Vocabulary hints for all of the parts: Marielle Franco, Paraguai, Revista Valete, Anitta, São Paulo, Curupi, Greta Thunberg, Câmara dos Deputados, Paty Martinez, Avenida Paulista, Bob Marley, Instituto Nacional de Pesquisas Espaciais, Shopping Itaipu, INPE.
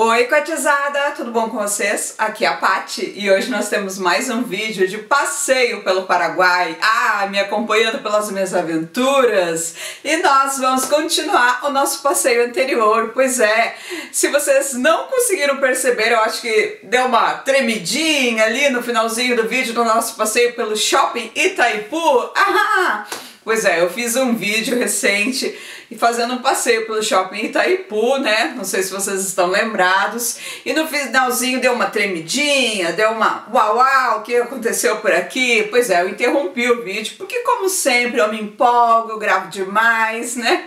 Oi, cotizada! Tudo bom com vocês? Aqui é a Paty e hoje nós temos mais um vídeo de passeio pelo Paraguai. Ah, me acompanhando pelas minhas aventuras! E nós vamos continuar o nosso passeio anterior, pois é. Se vocês não conseguiram perceber, eu acho que deu uma tremidinha ali no finalzinho do vídeo do nosso passeio pelo Shopping Itaipu. Ah! Pois é, eu fiz um vídeo recente fazendo um passeio pelo Shopping Itaipu, né? Não sei se vocês estão lembrados. E no finalzinho deu uma tremidinha, deu uma uau, o que aconteceu por aqui? Pois é, eu interrompi o vídeo, porque como sempre eu me empolgo, eu gravo demais, né?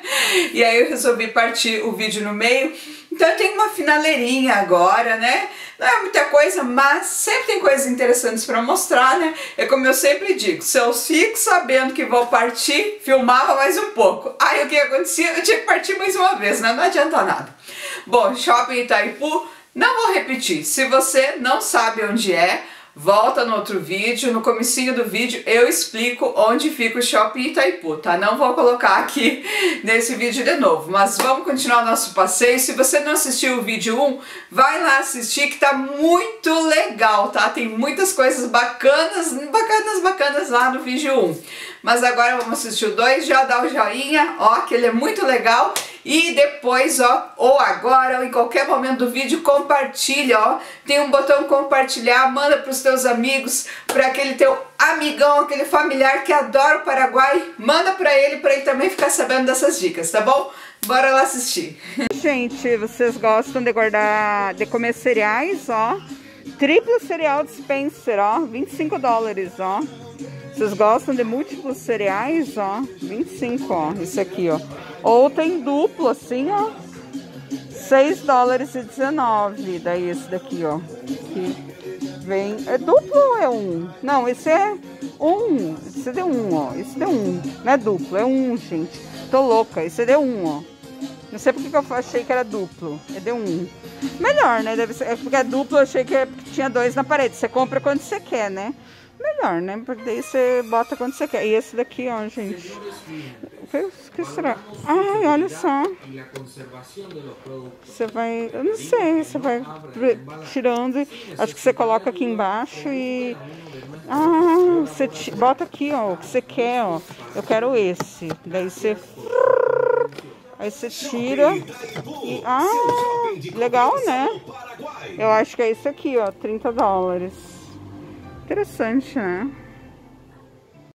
E aí eu resolvi partir o vídeo no meio. Então eu tenho uma finaleirinha agora, né? Não é muita coisa, mas sempre tem coisas interessantes para mostrar, né? É como eu sempre digo, se eu fico sabendo que vou partir, filmava mais um pouco. Aí o que acontecia? Eu tinha que partir mais uma vez, né? Não adianta nada. Bom, Shopping Itaipu, não vou repetir. Se você não sabe onde é, volta no outro vídeo, no comecinho do vídeo eu explico onde fica o Shopping Itaipu, tá? Não vou colocar aqui nesse vídeo de novo, mas vamos continuar o nosso passeio. Se você não assistiu o vídeo 1, vai lá assistir que tá muito legal, tá? Tem muitas coisas bacanas lá no vídeo 1. Mas agora vamos assistir o 2, já dá o joinha, ó, que ele é muito legal. E depois, ó, ou agora, ou em qualquer momento do vídeo, compartilha, ó. Tem um botão compartilhar, manda pros teus amigos, para aquele teu amigão, aquele familiar que adora o Paraguai. Manda para ele também ficar sabendo dessas dicas, tá bom? Bora lá assistir. Gente, vocês gostam de guardar, de comer cereais, ó. Triplo cereal dispenser, ó, 25 dólares, ó. Vocês gostam de múltiplos cereais, ó, 25, ó, esse aqui, ó. Ou tem duplo, assim, ó, 6 dólares e 19, daí esse daqui, ó, que vem, é duplo ou é um? Não, esse é um, esse deu um, ó, esse deu um, não é duplo, é um, gente, tô louca, esse deu um, ó, não sei porque que eu achei que era duplo, é de um, melhor, né, deve ser, é porque é duplo, eu achei que é porque tinha dois na parede, você compra quando você quer, né. Melhor, né? Porque daí você bota quando você quer. E esse daqui, ó, gente. O que será? Ai, olha só. Você vai... Eu não sei. Você vai tirando. Acho que você coloca aqui embaixo e... Ah, você bota aqui, ó. O que você quer, ó. Eu quero esse. Daí você... Aí você tira. E... Ah, legal, né? Eu acho que é isso aqui, ó. 30 dólares. Interessante, né?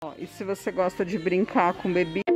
Ó, e se você gosta de brincar com bebida?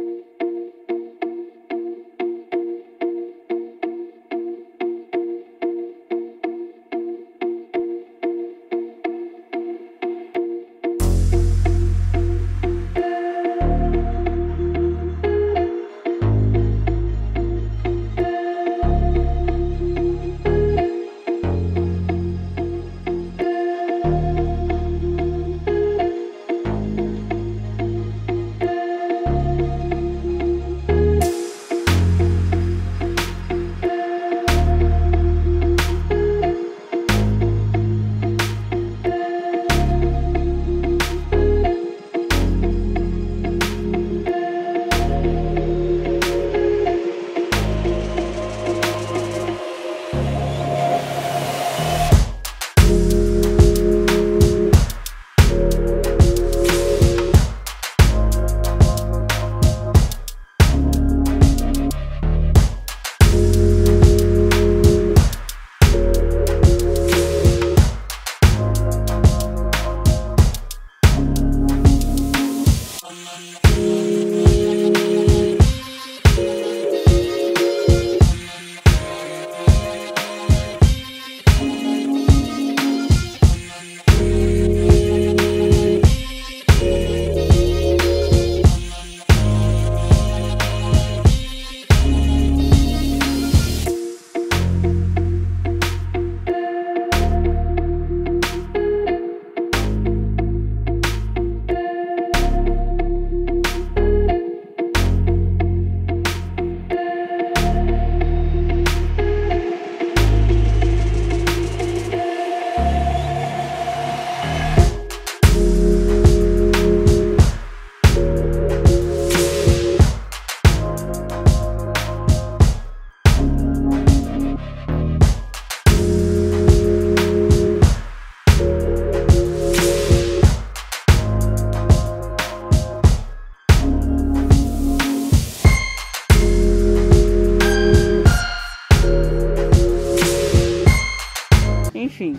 enfim.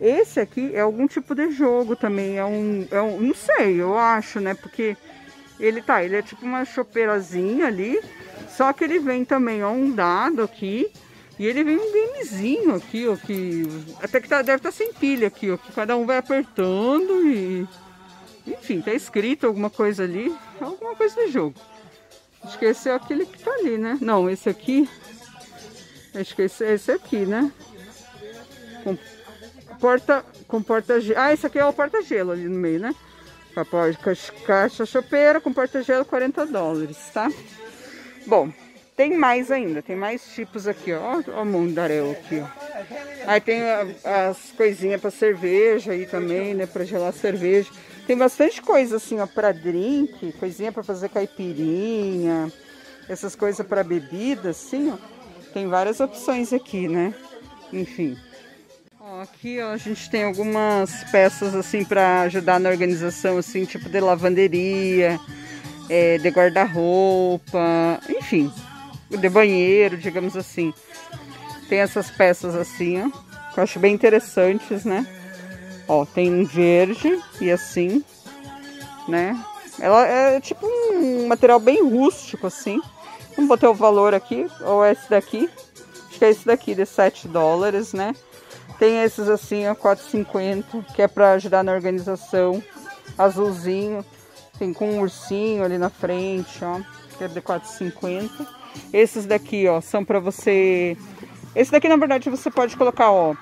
Esse aqui é algum tipo de jogo também, é um não sei, eu acho, né, porque ele é tipo uma chopeirazinha ali, só que ele vem também, ó, um dado aqui, e ele vem um gamezinho aqui, ó, que até que tá, deve estar sem pilha aqui, ó, que cada um vai apertando e... Enfim, tá escrito alguma coisa ali, alguma coisa do jogo. Acho que esse é aquele que tá ali, né? Não, esse aqui, acho que esse aqui, né? Com porta-gelo. Ah, esse aqui é o porta-gelo ali no meio, né? Caixa chopeira com porta-gelo, $40, tá? Bom, tem mais ainda, tem mais tipos aqui, ó. Ó o mundaréu aqui, ó. Aí tem as coisinhas pra cerveja aí também, né? Pra gelar cerveja. Tem bastante coisa assim, ó, pra drink, coisinha pra fazer caipirinha, essas coisas pra bebida, assim, ó. Tem várias opções aqui, né? Enfim. Ó, aqui, ó, a gente tem algumas peças, assim, pra ajudar na organização, assim, tipo de lavanderia, de guarda-roupa, enfim, de banheiro, digamos assim. Tem essas peças assim, ó, que eu acho bem interessantes, né? Ó, tem um verde e assim, né? Ela é tipo um material bem rústico, assim. Vamos botar o valor aqui, ou esse daqui. Acho que é esse daqui, de $7, né? Tem esses assim, ó, $4,50, que é pra ajudar na organização. Azulzinho. Tem com um ursinho ali na frente, ó, que é de $4,50. Esses daqui, ó, são pra você... Esse daqui, na verdade, você pode colocar, ó,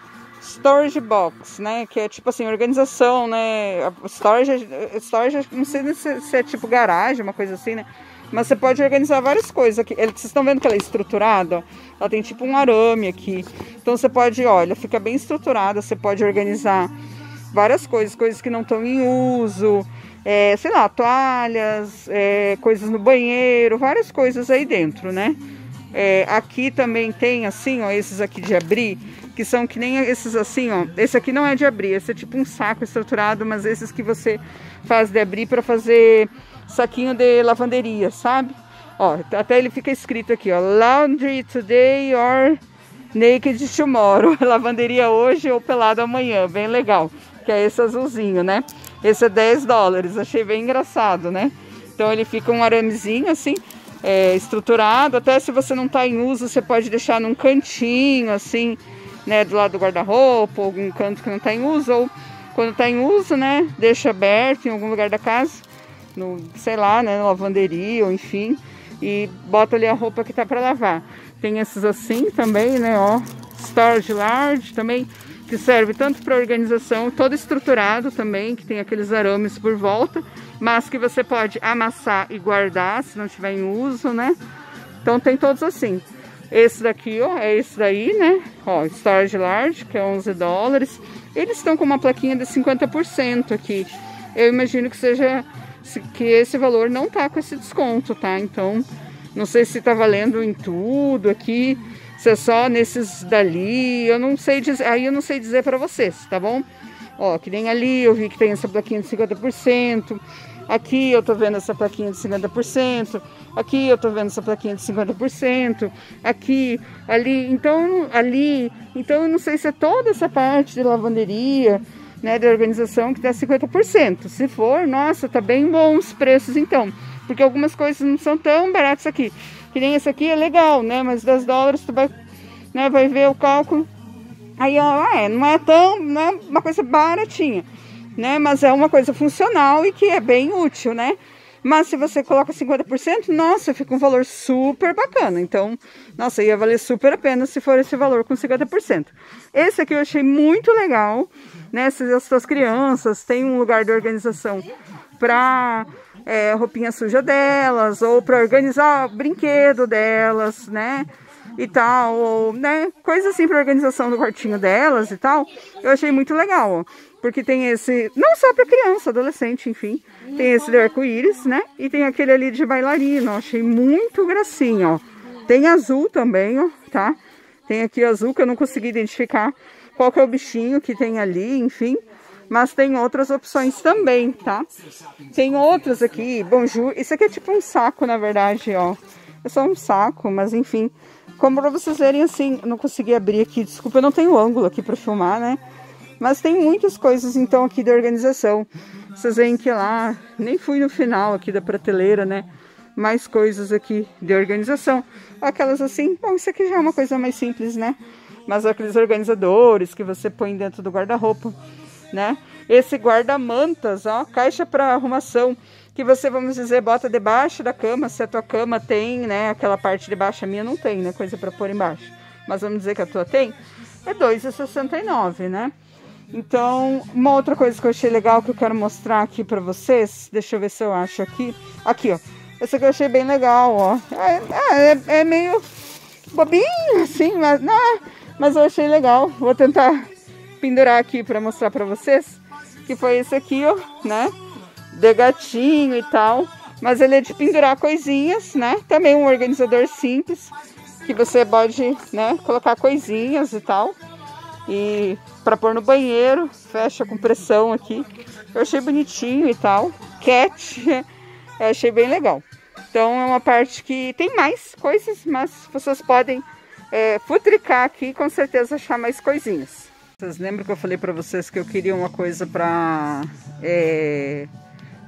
storage box, né? Que é tipo assim, organização, né? Storage, não sei se é tipo garagem, uma coisa assim, né? Mas você pode organizar várias coisas aqui. Vocês estão vendo que ela é estruturada, ó? Ela tem tipo um arame aqui. Então você pode, ó, ela fica bem estruturada, você pode organizar várias coisas que não estão em uso, sei lá, toalhas, coisas no banheiro, várias coisas aí dentro, né? Aqui também tem assim, ó, esses aqui de abrir, que são que nem esses assim, ó. Esse aqui não é de abrir, esse é tipo um saco estruturado, mas esses que você faz de abrir para fazer saquinho de lavanderia, sabe? Ó, até ele fica escrito aqui, ó, laundry today or naked tomorrow, lavanderia hoje ou pelado amanhã, bem legal, que é esse azulzinho, né? Esse é $10, achei bem engraçado, né? Então ele fica um aramezinho assim, estruturado, até se você não tá em uso, você pode deixar num cantinho assim, né, do lado do guarda-roupa, algum canto que não tá em uso, ou quando tá em uso, né, deixa aberto em algum lugar da casa, no, sei lá, né, na lavanderia, ou enfim, e bota ali a roupa que tá para lavar. Tem esses assim também, né, ó, storage large também, que serve tanto para organização, todo estruturado também, que tem aqueles arames por volta, mas que você pode amassar e guardar se não tiver em uso, né? Então tem todos assim. Esse daqui, ó, é esse daí, né? Ó, storage large, que é $11. Eles estão com uma plaquinha de 50% aqui. Eu imagino que seja, que esse valor não tá com esse desconto, tá? Então, não sei se tá valendo em tudo aqui, se é só nesses dali, eu não sei dizer, aí eu não sei dizer pra vocês, tá bom? Ó, que nem ali, eu vi que tem essa plaquinha de 50%, aqui eu tô vendo essa plaquinha de 50%, aqui eu tô vendo essa plaquinha de 50%, aqui, ali, então eu não sei se é toda essa parte de lavanderia, né, de organização que dá 50%, se for, nossa, tá bem bom os preços então, porque algumas coisas não são tão baratas aqui. Que nem esse aqui é legal, né? Mas $10 tu vai, né, vai ver o cálculo. Aí, ó, não é tão, não é uma coisa baratinha, né? Mas é uma coisa funcional e que é bem útil, né? Mas se você coloca 50%, nossa, fica um valor super bacana. Então, nossa, ia valer super a pena se for esse valor com 50%. Esse aqui eu achei muito legal, né? Se as suas crianças têm um lugar de organização para... roupinha suja delas, ou para organizar brinquedo delas, né, e tal, ou, né, coisa assim para organização do quartinho delas e tal, eu achei muito legal, ó, porque tem esse, não só para criança, adolescente, enfim, tem esse de arco-íris, né, e tem aquele ali de bailarino, ó, achei muito gracinha, ó, tem azul também, ó, tá, tem aqui azul que eu não consegui identificar qual que é o bichinho que tem ali, enfim. Mas tem outras opções também, tá? Tem outras aqui, bonjour. Isso aqui é tipo um saco, na verdade, ó. É só um saco, mas enfim. Como para vocês verem, assim, não consegui abrir aqui, desculpa, eu não tenho ângulo aqui para filmar, né? Mas tem muitas coisas, então, aqui da organização. Vocês veem que lá, nem fui no final aqui da prateleira, né? Mais coisas aqui de organização. Aquelas assim, bom, isso aqui já é uma coisa mais simples, né? Mas aqueles organizadores que você põe dentro do guarda-roupa, né? Esse guarda-mantas, ó, caixa para arrumação, que você, vamos dizer, bota debaixo da cama, se a tua cama tem, né, aquela parte de baixo. A minha não tem, né, coisa para pôr embaixo, mas vamos dizer que a tua tem, é R$2,69, né? Então, uma outra coisa que eu achei legal, que eu quero mostrar aqui para vocês, deixa eu ver se eu acho aqui, aqui, ó, essa que eu achei bem legal, ó, é meio bobinho, assim, mas, não, mas eu achei legal, vou tentar pendurar aqui para mostrar para vocês, que foi esse aqui, ó, né, de gatinho e tal, mas ele é de pendurar coisinhas, né, também um organizador simples, que você pode, né, colocar coisinhas e tal, e para pôr no banheiro, fecha com pressão aqui, eu achei bonitinho e tal, cat, eu achei bem legal. Então é uma parte que tem mais coisas, mas vocês podem futricar aqui e com certeza achar mais coisinhas. Vocês lembram que eu falei para vocês que eu queria uma coisa para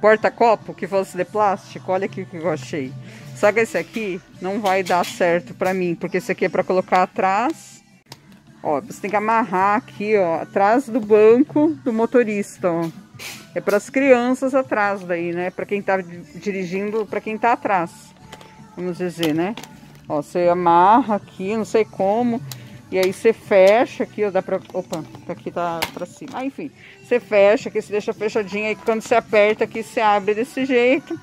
porta-copo que fosse de plástico? Olha aqui o que eu achei. Só que esse aqui não vai dar certo para mim, porque esse aqui é para colocar atrás. Ó, você tem que amarrar aqui, ó, atrás do banco do motorista, ó. É para as crianças atrás daí, né? Para quem tá dirigindo, para quem tá atrás. Vamos dizer, né? Ó, você amarra aqui, não sei como. E aí você fecha aqui, ó, dá pra... Opa, aqui tá pra cima. Ah, enfim, você fecha aqui, você deixa fechadinho. Aí quando você aperta aqui, você abre desse jeito.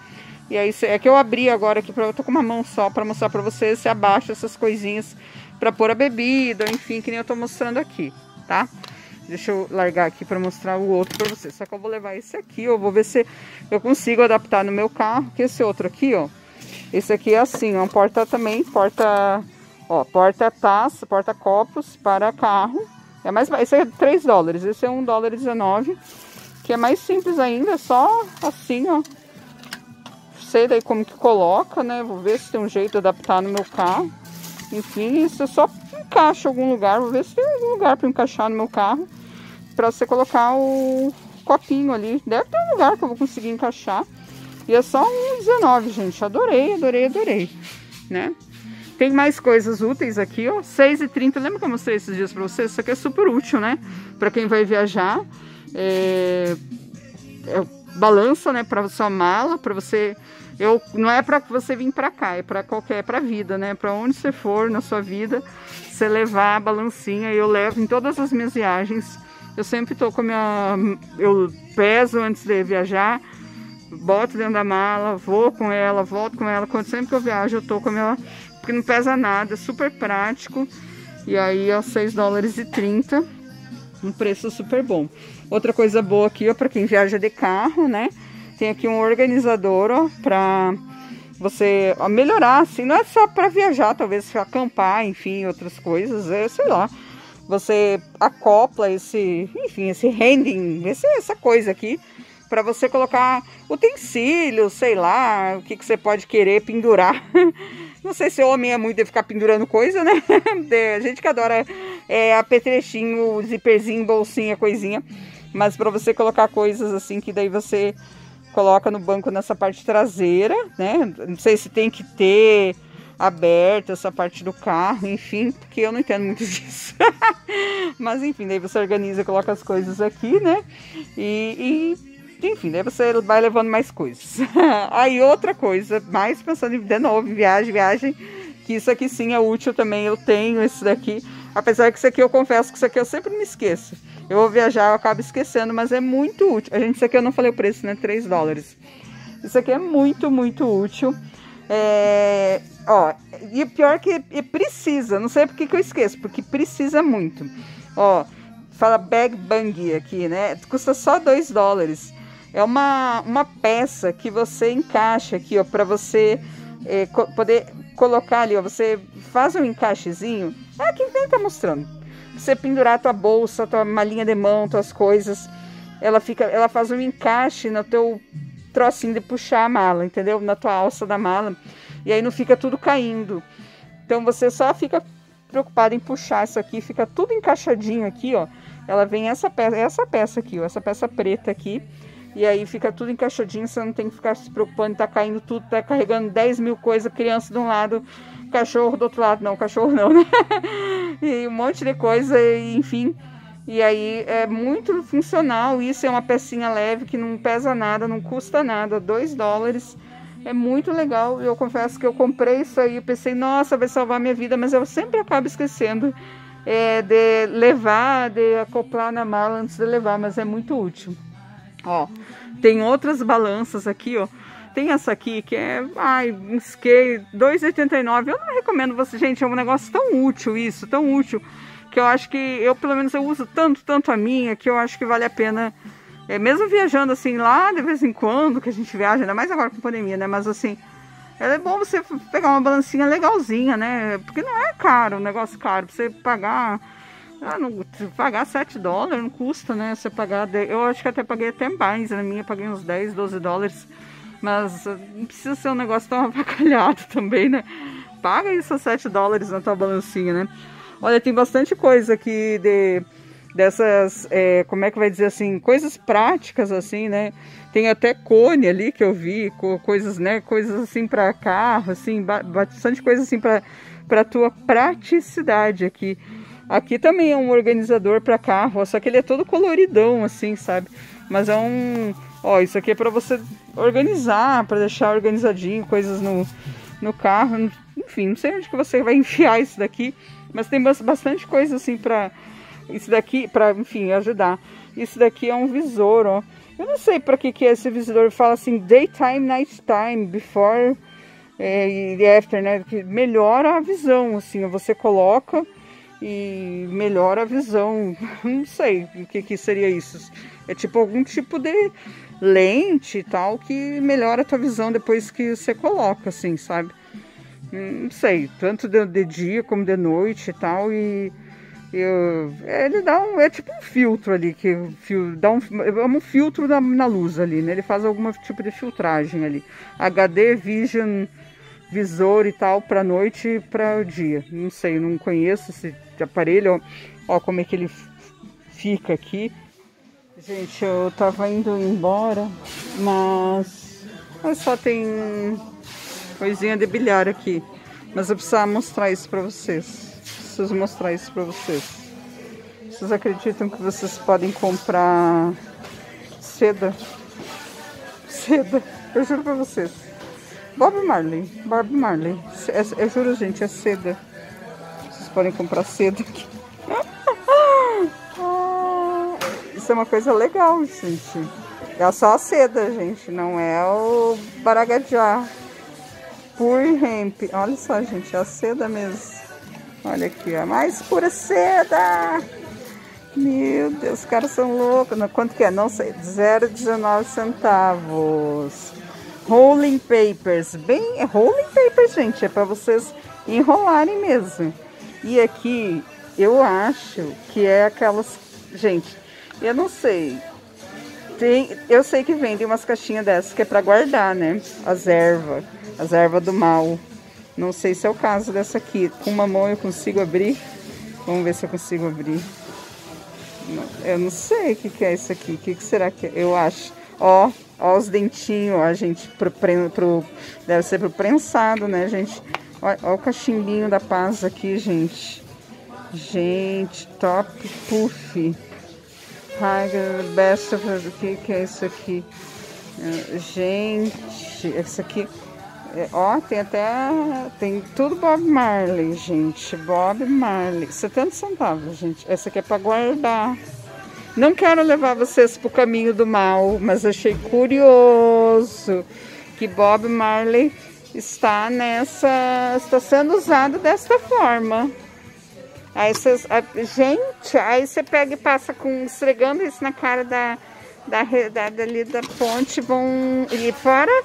E aí você... É que eu abri agora aqui, eu tô com uma mão só pra mostrar pra vocês. Você abaixa essas coisinhas pra pôr a bebida, enfim, que nem eu tô mostrando aqui, tá? Deixa eu largar aqui pra mostrar o outro pra vocês. Só que eu vou levar esse aqui, eu vou ver se eu consigo adaptar no meu carro. Que esse outro aqui, ó. Esse aqui é assim, ó, porta também, porta... Ó, porta-taça, porta-copos para carro. É mais, esse é $3, esse é $1,19. Que é mais simples ainda, é só assim, ó. Sei daí como que coloca, né? Vou ver se tem um jeito de adaptar no meu carro. Enfim, isso eu só encaixo em algum lugar. Vou ver se tem algum lugar para encaixar no meu carro. Para você colocar o copinho ali. Deve ter um lugar que eu vou conseguir encaixar. E é só $1,19, gente. Adorei, adorei, adorei. Né? Tem mais coisas úteis aqui, ó, R$6,30, lembra que eu mostrei esses dias pra vocês? Isso aqui é super útil, né, pra quem vai viajar, balança, né, pra sua mala, pra você, não é pra você vir pra cá, é pra qualquer, é pra vida, né, pra onde você for na sua vida, você levar a balancinha, eu levo em todas as minhas viagens, eu sempre tô com a minha, eu peso antes de viajar, boto dentro da mala, vou com ela, volto com ela, quando sempre que eu viajo eu tô com a minha... Porque não pesa nada, é super prático. E aí, ó, $6,30. Um preço super bom. Outra coisa boa aqui, ó, pra quem viaja de carro, né? Tem aqui um organizador, ó, pra você, ó, melhorar, assim. Não é só pra viajar, talvez, acampar, enfim, outras coisas, sei lá. Você acopla esse, enfim, esse rending, essa coisa aqui. Pra você colocar utensílios, sei lá, o que, que você pode querer pendurar. Não sei se homem é muito de ficar pendurando coisa, né? A gente que adora apetrechinho, zíperzinho, bolsinha, coisinha. Mas pra você colocar coisas assim, que daí você coloca no banco nessa parte traseira, né? Não sei se tem que ter aberta essa parte do carro, enfim, porque eu não entendo muito disso. Mas enfim, daí você organiza, coloca as coisas aqui, né? Enfim, daí você vai levando mais coisas. Aí outra coisa, mais pensando de novo em viagem, que isso aqui sim é útil também, eu tenho esse daqui. Apesar que isso aqui, eu confesso que isso aqui eu sempre me esqueço. Eu vou viajar, eu acabo esquecendo, mas é muito útil. A gente, isso aqui eu não falei o preço, né? $3. Isso aqui é muito, muito útil. Ó, e pior que precisa, não sei porque que eu esqueço, porque precisa muito. Ó, fala bag bang aqui, né? Custa só $2. É uma peça que você encaixa aqui, ó, pra você poder colocar ali, ó, você faz um encaixezinho, aqui nem tá mostrando, você pendurar a tua bolsa, a tua malinha de mão, tuas coisas, ela faz um encaixe no teu trocinho de puxar a mala, entendeu? Na tua alça da mala, e aí não fica tudo caindo. Então você só fica preocupado em puxar isso aqui, fica tudo encaixadinho aqui, ó. Ela vem essa peça aqui, ó, essa peça preta aqui. E aí fica tudo encaixadinho, você não tem que ficar se preocupando, tá caindo tudo, tá carregando 10 mil coisas, criança de um lado, cachorro do outro lado, não, cachorro não, né? E um monte de coisa, enfim. E aí é muito funcional, isso é uma pecinha leve que não pesa nada, não custa nada, 2 dólares. É muito legal, eu confesso que eu comprei isso aí, pensei, nossa, vai salvar minha vida, mas eu sempre acabo esquecendo de levar, de acoplar na mala antes de levar, mas é muito útil. Ó, tem outras balanças aqui, ó, tem essa aqui que é, um scale, R$2,89, eu não recomendo você, gente, é um negócio tão útil isso, tão útil, que eu acho que, pelo menos eu uso tanto a minha, que eu acho que vale a pena... mesmo viajando assim lá de vez em quando, que a gente viaja, ainda mais agora com a pandemia, né? Mas assim, é bom você pegar uma balancinha legalzinha, né? Porque não é caro, um negócio caro. Pra você pagar, pagar 7 dólares não custa, né? Você pagar, eu acho que até paguei até mais, na minha paguei uns 10, 12 dólares. Mas não precisa ser um negócio tão avacalhado também, né? Paga isso a 7 dólares na tua balancinha, né? Olha, tem bastante coisa aqui dessas, como é que vai dizer assim, coisas práticas assim, né? Tem até cone ali que eu vi, coisas, né? Coisas assim para carro, assim, bastante coisa assim para tua praticidade aqui. Aqui também é um organizador para carro, ó, só que ele é todo coloridão assim, sabe? Mas é um, ó, isso aqui é para você organizar, para deixar organizadinho coisas no carro, enfim, não sei onde que você vai enfiar isso daqui, mas tem bastante coisa assim para isso daqui, pra, enfim, ajudar. Isso daqui é um visor, ó. Eu não sei pra que é esse visor. Fala assim, daytime, nighttime, before e after, né? Que melhora a visão, assim. Você coloca e melhora a visão. Não sei o que seria isso. É tipo algum tipo de lente e tal que melhora a tua visão depois que você coloca, assim, sabe? Não sei. Tanto de dia como de noite e tal. E... ele dá é tipo um filtro ali, que dá um filtro na luz ali, né? Ele faz algum tipo de filtragem ali. HD Vision Visor e tal, pra noite e pra dia. Não sei, não conheço esse aparelho. Ó como é que ele fica aqui. Gente, eu tava indo embora, mas só tem coisinha de bilhar aqui. Mas eu precisava mostrar isso pra vocês. Preciso mostrar isso pra vocês. Vocês acreditam que vocês podem comprar seda? Seda, eu juro pra vocês. Bob Marley. Eu juro, gente, é seda. Vocês podem comprar seda aqui. Isso é uma coisa legal, gente. É só a seda, gente. Não é o Baragajá. Pure Hemp. Olha só, gente, é a seda mesmo. Olha aqui, ó, mais pura seda! Meu Deus, os caras são loucos. Quanto que é? Não sei, 0,19 centavos. Rolling papers. Bem, rolling papers, gente, é pra vocês enrolarem mesmo. E aqui, eu acho que é aquelas... Gente, eu não sei. Eu sei que vendem umas caixinhas dessas que é pra guardar, né? As ervas do mal. Não sei se é o caso dessa aqui. Com uma mão eu consigo abrir. Vamos ver se eu consigo abrir. Eu não sei o que é isso aqui. O que será que é? Eu acho. Ó os dentinhos, ó, gente. Deve ser pro prensado, né, gente? Ó o cachimbinho da paz aqui, gente. Gente, top puff. Best of... O que é isso aqui? Gente, essa aqui... Ó, tem até... Tem tudo Bob Marley, gente. Bob Marley. 70 centavos, gente. Essa aqui é pra guardar. Não quero levar vocês pro caminho do mal, mas achei curioso que Bob Marley está nessa... Está sendo usado desta forma. Aí vocês... Gente, aí você pega e passa com... Esfregando isso na cara da ponte. Vão... E fora...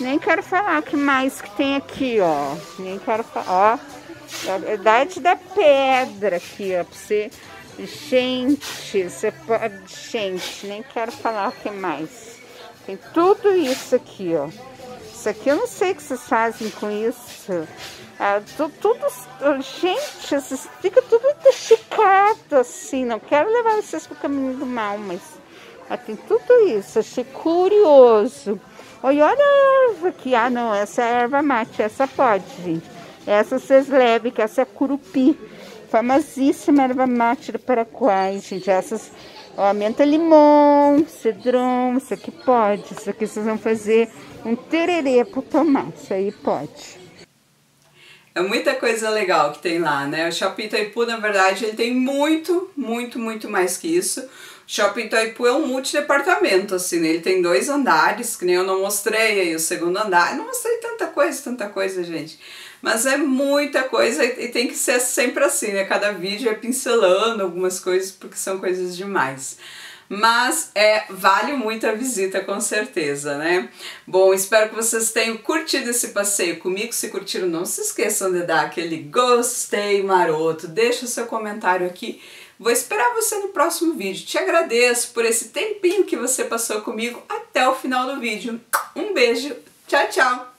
Nem quero falar o que mais que tem aqui, ó. Nem quero falar, ó. A idade da pedra aqui, ó. Pra você... Gente, você pode... Gente, nem quero falar o que mais. Tem tudo isso aqui, ó. isso aqui, eu não sei o que vocês fazem com isso. Ah, tudo, gente, fica tudo esticado assim. Não quero levar vocês pro caminho do mal, mas ah, tem tudo isso. Achei curioso. Olha, olha a erva aqui. Ah, não, essa é erva mate, essa pode, gente. Essa vocês levem, que essa é curupi. Famosíssima erva mate do Paraguai, gente. Essas, ó, menta limão, cedrão, isso aqui pode. Isso aqui vocês vão fazer um tererê para tomar, isso aí pode. É muita coisa legal que tem lá, né? O Shopping Itaipu, na verdade, ele tem muito mais que isso. O Shopping Itaipu é um multidepartamento, assim, né? Ele tem 2 andares, que nem eu não mostrei aí o segundo andar. Eu não mostrei tanta coisa, gente. Mas é muita coisa e tem que ser sempre assim, né? Cada vídeo é pincelando algumas coisas, porque são coisas demais. Mas é, vale muito a visita, com certeza, né? Bom, espero que vocês tenham curtido esse passeio comigo. Se curtiram, não se esqueçam de dar aquele gostei maroto. Deixa o seu comentário aqui. Vou esperar você no próximo vídeo. Te agradeço por esse tempinho que você passou comigo até o final do vídeo. Um beijo. Tchau, tchau.